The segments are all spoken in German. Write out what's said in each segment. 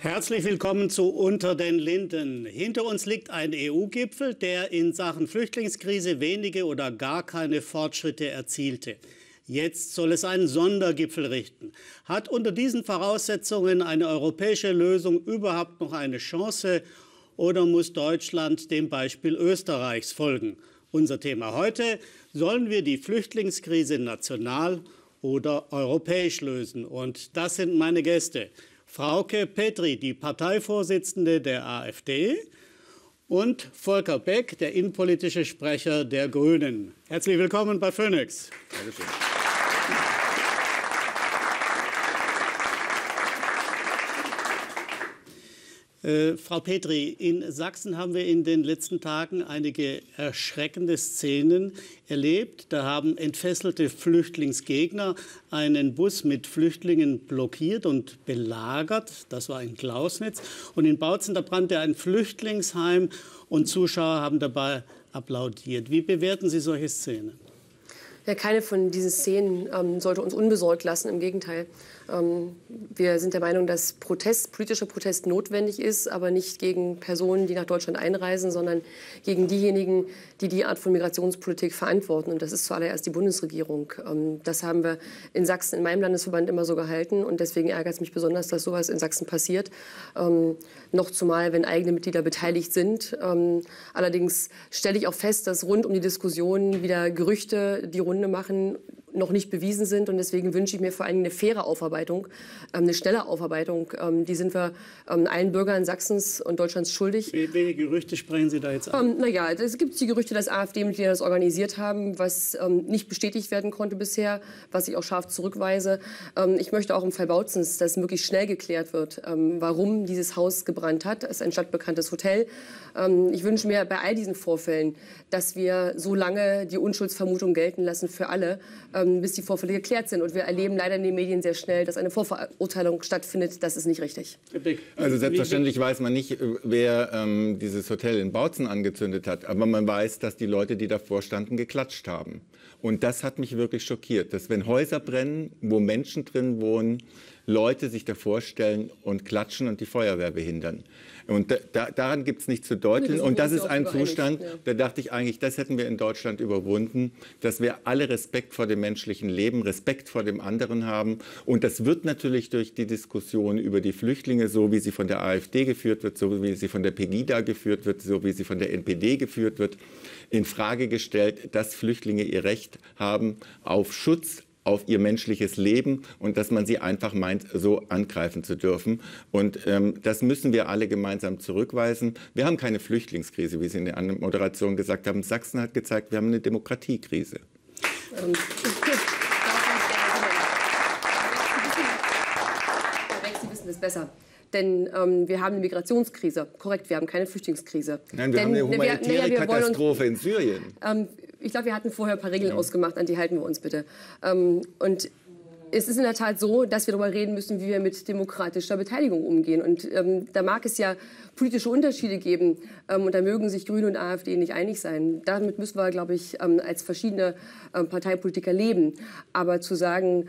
Herzlich willkommen zu Unter den Linden. Hinter uns liegt ein EU-Gipfel, der in Sachen Flüchtlingskrise wenige oder gar keine Fortschritte erzielte. Jetzt soll es einen Sondergipfel richten. Hat unter diesen Voraussetzungen eine europäische Lösung überhaupt noch eine Chance oder muss Deutschland dem Beispiel Österreichs folgen? Unser Thema heute: Sollen wir die Flüchtlingskrise national oder europäisch lösen? Und das sind meine Gäste. Frauke Petry, die Parteivorsitzende der AfD, und Volker Beck, der innenpolitische Sprecher der Grünen. Herzlich willkommen bei Phoenix. Dankeschön. Frau Petry, in Sachsen haben wir in den letzten Tagen einige erschreckende Szenen erlebt. Da haben entfesselte Flüchtlingsgegner einen Bus mit Flüchtlingen blockiert und belagert. Das war in Klausnitz. Und in Bautzen, da brannte ein Flüchtlingsheim und Zuschauer haben dabei applaudiert. Wie bewerten Sie solche Szenen? Ja, keine von diesen Szenen sollte uns unbesorgt lassen, im Gegenteil. Wir sind der Meinung, dass politischer Protest notwendig ist, aber nicht gegen Personen, die nach Deutschland einreisen, sondern gegen diejenigen, die die Art von Migrationspolitik verantworten. Und das ist zuallererst die Bundesregierung. Das haben wir in Sachsen, in meinem Landesverband, immer so gehalten. Und deswegen ärgert es mich besonders, dass sowas in Sachsen passiert. Noch zumal, wenn eigene Mitglieder beteiligt sind. Allerdings stelle ich auch fest, dass rund um die Diskussion wieder Gerüchte die Runde machen, noch nicht bewiesen sind. Und deswegen wünsche ich mir vor allem eine faire Aufarbeitung, eine schnelle Aufarbeitung. Die sind wir allen Bürgern Sachsens und Deutschlands schuldig. Welche Gerüchte sprechen Sie da jetzt an? Naja, es gibt die Gerüchte, dass AfD-Mitglieder das organisiert haben, was nicht bestätigt werden konnte bisher, was ich auch scharf zurückweise. Ich möchte auch im Fall Bautzens, dass möglichst schnell geklärt wird, warum dieses Haus gebrannt hat. Es ist ein stadtbekanntes Hotel. Ich wünsche mir bei all diesen Vorfällen, dass wir so lange die Unschuldsvermutung gelten lassen für alle, bis die Vorfälle geklärt sind. Und wir erleben leider in den Medien sehr schnell, dass eine Vorverurteilung stattfindet. Das ist nicht richtig. Also selbstverständlich weiß man nicht, wer dieses Hotel in Bautzen angezündet hat. Aber man weiß, dass die Leute, die davor standen, geklatscht haben. Und das hat mich wirklich schockiert, dass wenn Häuser brennen, wo Menschen drin wohnen, Leute sich davor stellen und klatschen und die Feuerwehr behindern. Und daran gibt es nichts zu deuteln. Nee, und das ist ein Zustand, ja, da dachte ich eigentlich, das hätten wir in Deutschland überwunden, dass wir alle Respekt vor dem menschlichen Leben, Respekt vor dem anderen haben. Und das wird natürlich durch die Diskussion über die Flüchtlinge, so wie sie von der AfD geführt wird, so wie sie von der Pegida geführt wird, so wie sie von der NPD geführt wird, in Frage gestellt, dass Flüchtlinge ihr Recht haben auf Schutz, auf ihr menschliches Leben, und dass man sie einfach meint, so angreifen zu dürfen. Und das müssen wir alle gemeinsam zurückweisen. Wir haben keine Flüchtlingskrise, wie Sie in der Moderation gesagt haben. Sachsen hat gezeigt, wir haben eine Demokratiekrise. Sie wissen es besser. Denn wir haben eine Migrationskrise. Korrekt, wir haben keine Flüchtlingskrise. Nein, wir haben eine humanitäre Katastrophe in Syrien. Ich glaube, wir hatten vorher ein paar Regeln ausgemacht, an die halten wir uns bitte. Und es ist in der Tat so, dass wir darüber reden müssen, wie wir mit demokratischer Beteiligung umgehen. Und da mag es ja politische Unterschiede geben. Und da mögen sich Grüne und AfD nicht einig sein. Damit müssen wir, glaube ich, als verschiedene Parteipolitiker leben. Aber zu sagen,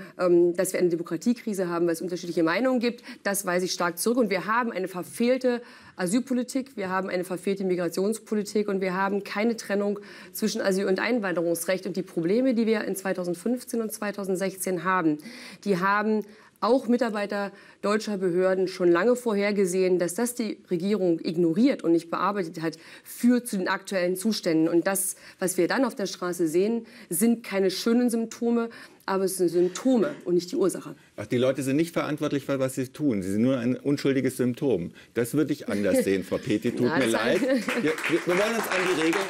dass wir eine Demokratiekrise haben, weil es unterschiedliche Meinungen gibt, das weise ich stark zurück. Und wir haben eine verfehlte Asylpolitik, wir haben eine verfehlte Migrationspolitik und wir haben keine Trennung zwischen Asyl- und Einwanderungsrecht. Und die Probleme, die wir in 2015 und 2016 haben, die haben auch Mitarbeiter deutscher Behörden schon lange vorhergesehen, dass das die Regierung ignoriert und nicht bearbeitet hat, führt zu den aktuellen Zuständen. Und das, was wir dann auf der Straße sehen, sind keine schönen Symptome, aber es sind Symptome und nicht die Ursache. Ach, die Leute sind nicht verantwortlich für, was sie tun. Sie sind nur ein unschuldiges Symptom. Das würde ich anders sehen, Frau Petry. Tut mir leid. Wir wollen uns an die Regeln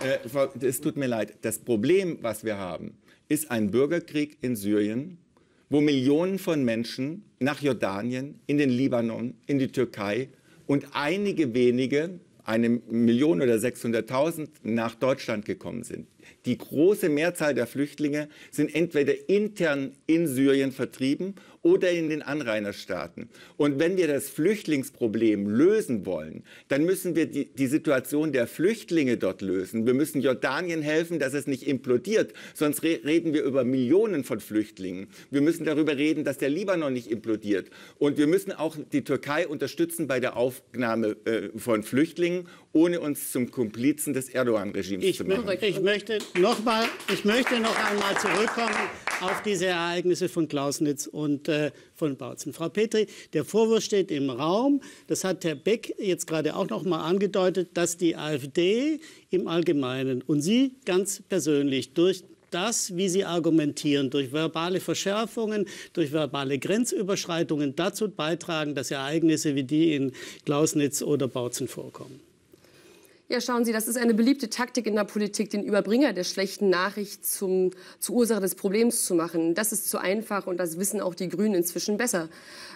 erinnern. Es tut mir leid. Das Problem, was wir haben, ist ein Bürgerkrieg in Syrien, wo Millionen von Menschen nach Jordanien, in den Libanon, in die Türkei und einige wenige, 1 Million oder 600.000, nach Deutschland gekommen sind. Die große Mehrzahl der Flüchtlinge sind entweder intern in Syrien vertrieben oder in den Anrainerstaaten. Und wenn wir das Flüchtlingsproblem lösen wollen, dann müssen wir die Situation der Flüchtlinge dort lösen. Wir müssen Jordanien helfen, dass es nicht implodiert, sonst reden wir über Millionen von Flüchtlingen. Wir müssen darüber reden, dass der Libanon nicht implodiert. Und wir müssen auch die Türkei unterstützen bei der Aufnahme von Flüchtlingen, ohne uns zum Komplizen des Erdogan-Regimes zu machen. Ich möchte noch einmal zurückkommen auf diese Ereignisse von Klausnitz und von Bautzen. Frau Petry, der Vorwurf steht im Raum, das hat Herr Beck jetzt gerade auch noch mal angedeutet, dass die AfD im Allgemeinen und Sie ganz persönlich durch das, wie Sie argumentieren, durch verbale Verschärfungen, durch verbale Grenzüberschreitungen dazu beitragen, dass Ereignisse wie die in Klausnitz oder Bautzen vorkommen. Ja, schauen Sie, das ist eine beliebte Taktik in der Politik, den Überbringer der schlechten Nachricht zur Ursache des Problems zu machen. Das ist zu einfach und das wissen auch die Grünen inzwischen besser.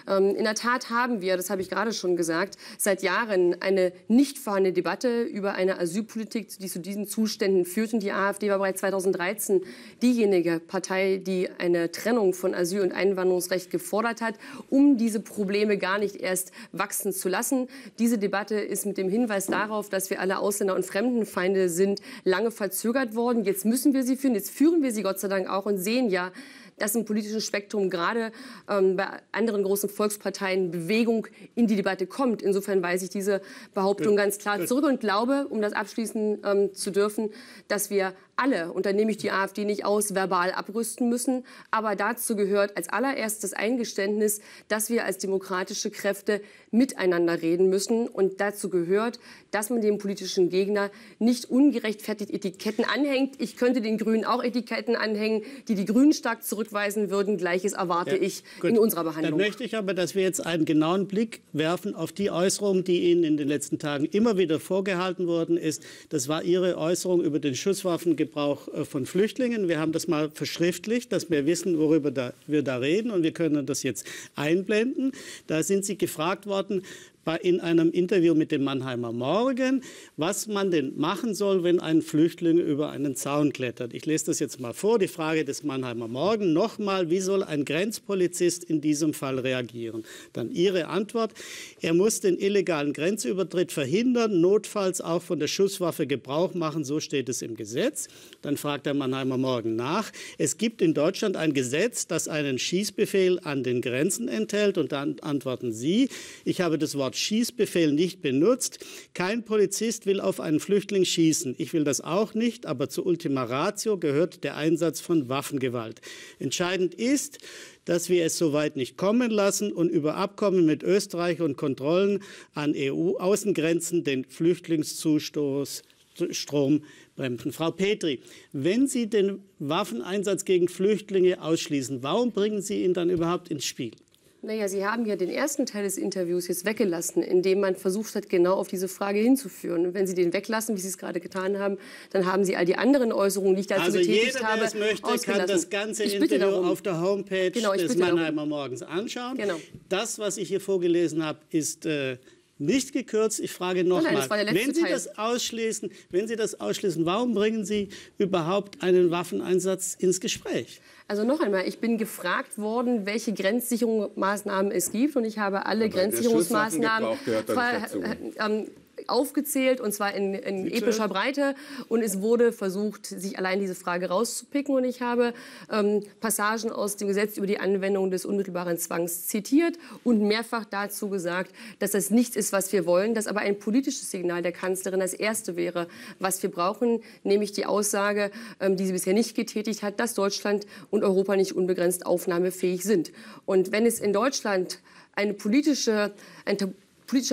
In der Tat haben wir, das habe ich gerade schon gesagt, seit Jahren eine nicht vorhandene Debatte über eine Asylpolitik, die zu diesen Zuständen führt. Und die AfD war bereits 2013 diejenige Partei, die eine Trennung von Asyl- und Einwanderungsrecht gefordert hat, um diese Probleme gar nicht erst wachsen zu lassen. Diese Debatte ist mit dem Hinweis darauf, dass wir alle Ausländer- und Fremdenfeinde sind, lange verzögert worden. Jetzt müssen wir sie führen, jetzt führen wir sie Gott sei Dank auch und sehen ja, dass im politischen Spektrum gerade bei anderen großen Volksparteien Bewegung in die Debatte kommt. Insofern weise ich diese Behauptung ganz klar zurück und glaube, um das abschließen zu dürfen, dass wir alle, und da nehme ich die AfD nicht aus, verbal abrüsten müssen. Aber dazu gehört als allererstes Eingeständnis, dass wir als demokratische Kräfte miteinander reden müssen. Und dazu gehört, dass man dem politischen Gegner nicht ungerechtfertigt Etiketten anhängt. Ich könnte den Grünen auch Etiketten anhängen, die die Grünen stark zurückweisen würden. Gleiches erwarte ich in unserer Behandlung. Dann möchte ich aber, dass wir jetzt einen genauen Blick werfen auf die Äußerung, die Ihnen in den letzten Tagen immer wieder vorgehalten worden ist. Das war Ihre Äußerung über den Schusswaffengebrauch von Flüchtlingen. Wir haben das mal verschriftlicht, dass wir wissen, worüber wir da reden. Und wir können das jetzt einblenden. Da sind Sie gefragt worden in einem Interview mit dem Mannheimer Morgen, was man denn machen soll, wenn ein Flüchtling über einen Zaun klettert. Ich lese das jetzt mal vor, die Frage des Mannheimer Morgen. Nochmal, wie soll ein Grenzpolizist in diesem Fall reagieren? Dann Ihre Antwort, er muss den illegalen Grenzübertritt verhindern, notfalls auch von der Schusswaffe Gebrauch machen, so steht es im Gesetz. Dann fragt der Mannheimer Morgen nach, es gibt in Deutschland ein Gesetz, das einen Schießbefehl an den Grenzen enthält. Und dann antworten Sie, ich habe das Wort Schießbefehl nicht benutzt. Kein Polizist will auf einen Flüchtling schießen. Ich will das auch nicht, aber zur Ultima Ratio gehört der Einsatz von Waffengewalt. Entscheidend ist, dass wir es soweit nicht kommen lassen und über Abkommen mit Österreich und Kontrollen an EU-Außengrenzen den Flüchtlingszustrom bremsen. Frau Petry, wenn Sie den Waffeneinsatz gegen Flüchtlinge ausschließen, warum bringen Sie ihn dann überhaupt ins Spiel? Naja, Sie haben ja den ersten Teil des Interviews jetzt weggelassen, indem man versucht hat, genau auf diese Frage hinzuführen. Und wenn Sie den weglassen, wie Sie es gerade getan haben, dann haben Sie all die anderen Äußerungen, die ich dazu getätigt habe, ausgelassen. Also jeder, der es möchte, kann das ganze Interview auf der Homepage des Mannheimer Morgens anschauen. Genau. Das, was ich hier vorgelesen habe, ist nicht gekürzt. Ich frage nochmal, wenn Sie das ausschließen, warum bringen Sie überhaupt einen Waffeneinsatz ins Gespräch? Also noch einmal, ich bin gefragt worden, welche Grenzsicherungsmaßnahmen es gibt. Und ich habe alle Grenzsicherungsmaßnahmen aufgezählt, und zwar in epischer Breite. Und es wurde versucht, sich allein diese Frage rauszupicken. Und ich habe Passagen aus dem Gesetz über die Anwendung des unmittelbaren Zwangs zitiert und mehrfach dazu gesagt, dass das nichts ist, was wir wollen, dass aber ein politisches Signal der Kanzlerin das erste wäre, was wir brauchen, nämlich die Aussage, die sie bisher nicht getätigt hat, dass Deutschland und Europa nicht unbegrenzt aufnahmefähig sind. Und wenn es in Deutschland ein politischer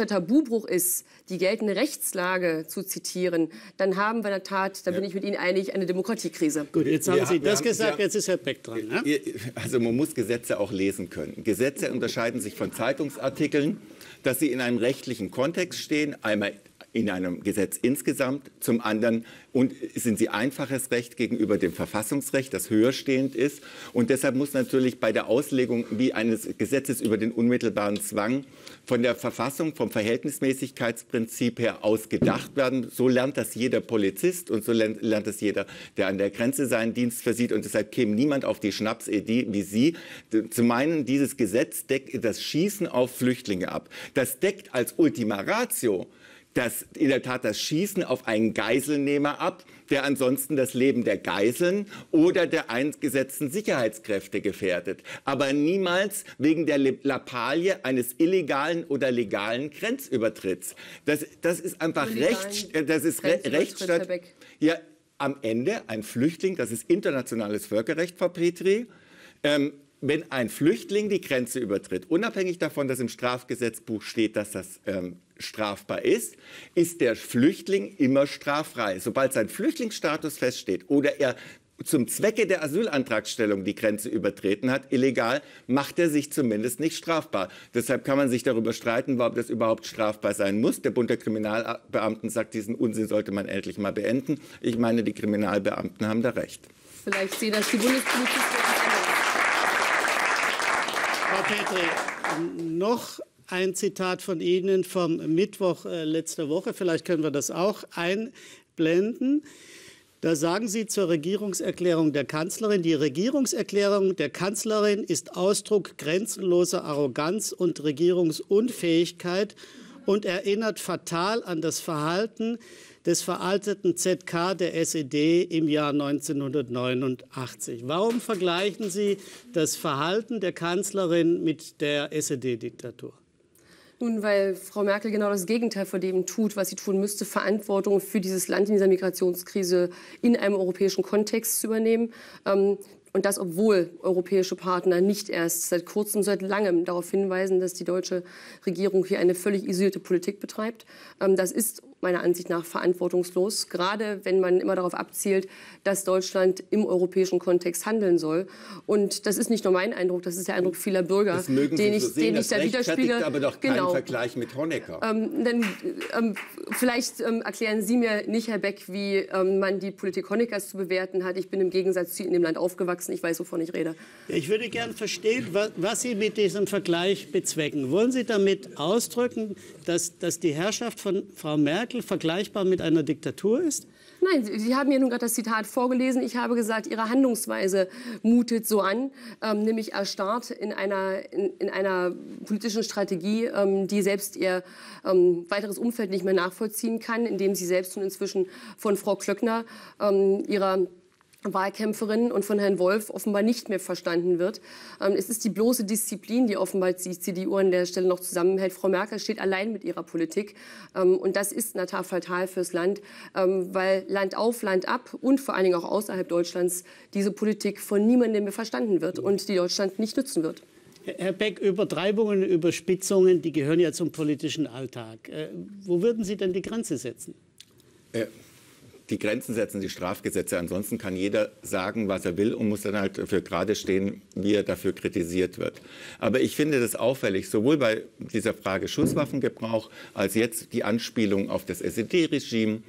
Tabubruch ist, die geltende Rechtslage zu zitieren, dann haben wir in der Tat, da bin ich mit Ihnen einig, eine Demokratiekrise. Gut, jetzt haben Sie das gesagt, jetzt ist Herr Beck dran. Ne? Also man muss Gesetze auch lesen können. Gesetze unterscheiden sich von Zeitungsartikeln, dass sie in einem rechtlichen Kontext stehen, einmal in einem Gesetz insgesamt, zum anderen und sind sie einfaches Recht gegenüber dem Verfassungsrecht, das höherstehend ist. Und deshalb muss natürlich bei der Auslegung wie eines Gesetzes über den unmittelbaren Zwang von der Verfassung, vom Verhältnismäßigkeitsprinzip her ausgedacht werden. So lernt das jeder Polizist und so lernt das jeder, der an der Grenze seinen Dienst versieht. Und deshalb käme niemand auf die Schnapsidee wie Sie, zu meinen, dieses Gesetz deckt das Schießen auf Flüchtlinge ab. Das deckt als Ultima Ratio das, in der Tat das Schießen auf einen Geiselnehmer ab, der ansonsten das Leben der Geiseln oder der eingesetzten Sicherheitskräfte gefährdet. Aber niemals wegen der Lappalie eines illegalen oder legalen Grenzübertritts. Das ist einfach Rechtsstaat. Ja, am Ende ein Flüchtling, das ist internationales Völkerrecht, Frau Petry, wenn ein Flüchtling die Grenze übertritt, unabhängig davon, dass im Strafgesetzbuch steht, dass das strafbar ist, ist der Flüchtling immer straffrei. Sobald sein Flüchtlingsstatus feststeht oder er zum Zwecke der Asylantragstellung die Grenze übertreten hat, illegal, macht er sich zumindest nicht strafbar. Deshalb kann man sich darüber streiten, warum das überhaupt strafbar sein muss. Der Bund der Kriminalbeamten sagt, diesen Unsinn sollte man endlich mal beenden. Ich meine, die Kriminalbeamten haben da recht. Vielleicht sehen das die Frau Petry, noch ein Zitat von Ihnen vom Mittwoch letzter Woche. Vielleicht können wir das auch einblenden. Da sagen Sie zur Regierungserklärung der Kanzlerin, die Regierungserklärung der Kanzlerin ist Ausdruck grenzenloser Arroganz und Regierungsunfähigkeit und erinnert fatal an das Verhalten des veralteten ZK der SED im Jahr 1989. Warum vergleichen Sie das Verhalten der Kanzlerin mit der SED-Diktatur? Nun, weil Frau Merkel genau das Gegenteil von dem tut, was sie tun müsste, Verantwortung für dieses Land in dieser Migrationskrise in einem europäischen Kontext zu übernehmen. Und das, obwohl europäische Partner nicht erst seit kurzem, seit langem darauf hinweisen, dass die deutsche Regierung hier eine völlig isolierte Politik betreibt. Das ist meiner Ansicht nach verantwortungslos, gerade wenn man immer darauf abzielt, dass Deutschland im europäischen Kontext handeln soll. Und das ist nicht nur mein Eindruck, das ist der Eindruck vieler Bürger, den ich da widerspiegele. Aber doch kein Vergleich mit Honecker. Vielleicht erklären Sie mir nicht, Herr Beck, wie man die Politik Honeckers zu bewerten hat. Ich bin im Gegensatz zu Ihnen in dem Land aufgewachsen. Ich weiß, wovon ich rede. Ich würde gerne verstehen, was Sie mit diesem Vergleich bezwecken. Wollen Sie damit ausdrücken, dass die Herrschaft von Frau Merkel vergleichbar mit einer Diktatur ist? Nein, Sie haben mir nun gerade das Zitat vorgelesen. Ich habe gesagt, Ihre Handlungsweise mutet so an, nämlich erstarrt in einer politischen Strategie, die selbst Ihr weiteres Umfeld nicht mehr nachvollziehen kann, indem Sie selbst nun inzwischen von Frau Klöckner, ihrer Wahlkämpferin und von Herrn Wolf offenbar nicht mehr verstanden wird. Es ist die bloße Disziplin, die offenbar die CDU an der Stelle noch zusammenhält. Frau Merkel steht allein mit ihrer Politik. Und das ist in der Tat fatal fürs Land, weil Land auf, Land ab und vor allen Dingen auch außerhalb Deutschlands diese Politik von niemandem mehr verstanden wird und die Deutschland nicht nützen wird. Herr Beck, Übertreibungen, Überspitzungen, die gehören ja zum politischen Alltag. Wo würden Sie denn die Grenze setzen? Die Grenzen setzen die Strafgesetze. Ansonsten kann jeder sagen, was er will und muss dann halt dafür gerade stehen, wie er dafür kritisiert wird. Aber ich finde das auffällig, sowohl bei dieser Frage Schusswaffengebrauch als jetzt die Anspielung auf das SED-Regime.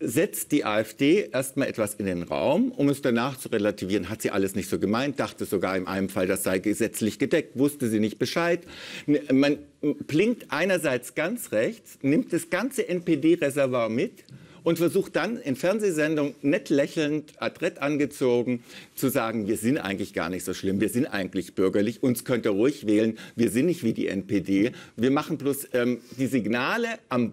Setzt die AfD erstmal etwas in den Raum, um es danach zu relativieren, hat sie alles nicht so gemeint, dachte sogar in einem Fall, das sei gesetzlich gedeckt, wusste sie nicht Bescheid. Man blinkt einerseits ganz rechts, nimmt das ganze NPD-Reservoir mit und versucht dann in Fernsehsendungen nett lächelnd, adrett angezogen, zu sagen, wir sind eigentlich gar nicht so schlimm, wir sind eigentlich bürgerlich, uns könnt ihr ruhig wählen, wir sind nicht wie die NPD. Wir machen bloß die Signale an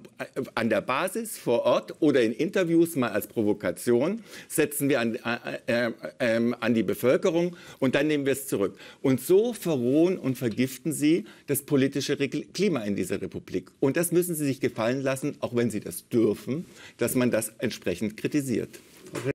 der Basis, vor Ort oder in Interviews mal als Provokation, setzen wir an die Bevölkerung und dann nehmen wir es zurück. Und so verrohen und vergiften sie das politische Klima in dieser Republik. Und das müssen sie sich gefallen lassen, auch wenn sie das dürfen, dass man das entsprechend kritisiert.